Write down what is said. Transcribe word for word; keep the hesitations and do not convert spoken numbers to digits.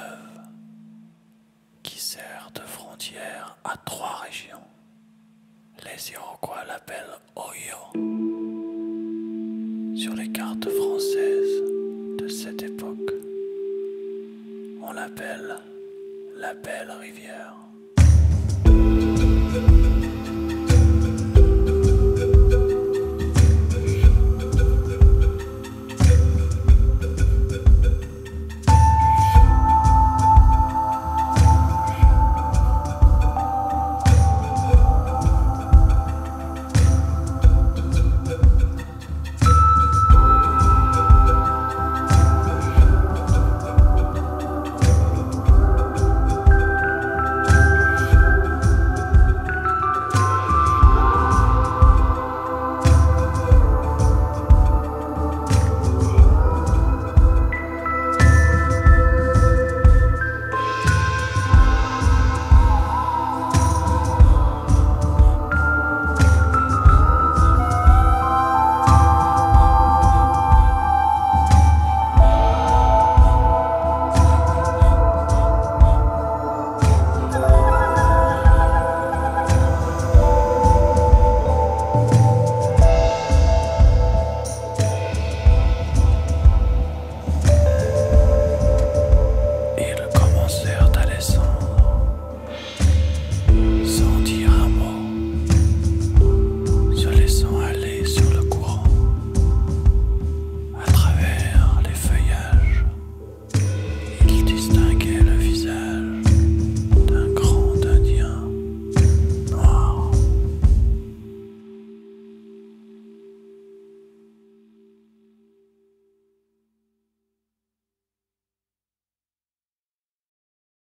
fleuve qui sert de frontière à trois régions. Les Iroquois l'appellent Oyo. Sur les cartes françaises de cette époque, on l'appelle la Belle Rivière.